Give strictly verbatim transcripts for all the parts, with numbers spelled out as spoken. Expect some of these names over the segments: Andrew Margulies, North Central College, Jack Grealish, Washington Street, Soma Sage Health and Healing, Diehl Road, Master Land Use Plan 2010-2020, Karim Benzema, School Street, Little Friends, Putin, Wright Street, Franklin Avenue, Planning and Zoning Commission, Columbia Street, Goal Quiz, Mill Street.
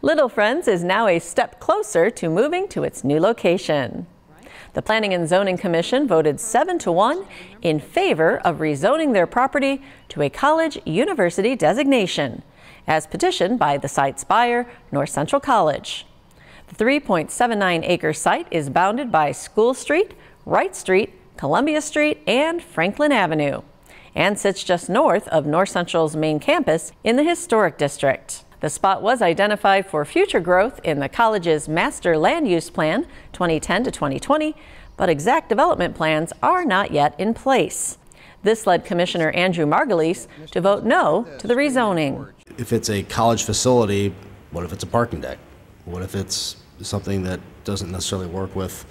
Little Friends is now a step closer to moving to its new location. The Planning and Zoning Commission voted seven to one in favor of rezoning their property to a college university designation, as petitioned by the site's buyer, North Central College. The three point seven nine acre site is bounded by School Street, Wright Street, Columbia Street, and Franklin Avenue, and sits just north of North Central's main campus in the historic district. The spot was identified for future growth in the college's Master Land Use Plan twenty ten to twenty twenty, but exact development plans are not yet in place. This led Commissioner Andrew Margulies to vote no to the rezoning. If it's a college facility, what if it's a parking deck? What if it's something that doesn't necessarily work with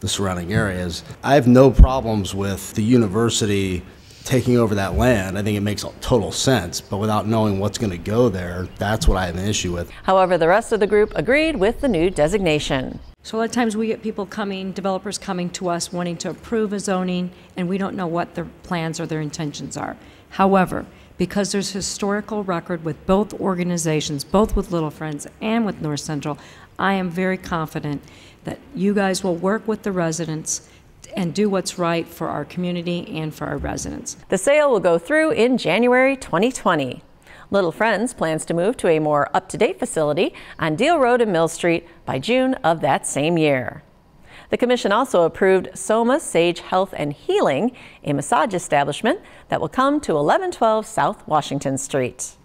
the surrounding areas? I have no problems with the university taking over that land. I think it makes total sense, but without knowing what's going to go there, that's what I have an issue with. However, the rest of the group agreed with the new designation. So a lot of times we get people coming, developers coming to us wanting to approve a zoning, and we don't know what their plans or their intentions are. However, because there's historical record with both organizations, both with Little Friends and with North Central, I am very confident that you guys will work with the residents and do what's right for our community and for our residents. The sale will go through in January twenty twenty. Little Friends plans to move to a more up-to-date facility on Diehl Road and Mill Street by June of that same year. The commission also approved Soma Sage Health and Healing, a massage establishment that will come to eleven twelve South Washington Street.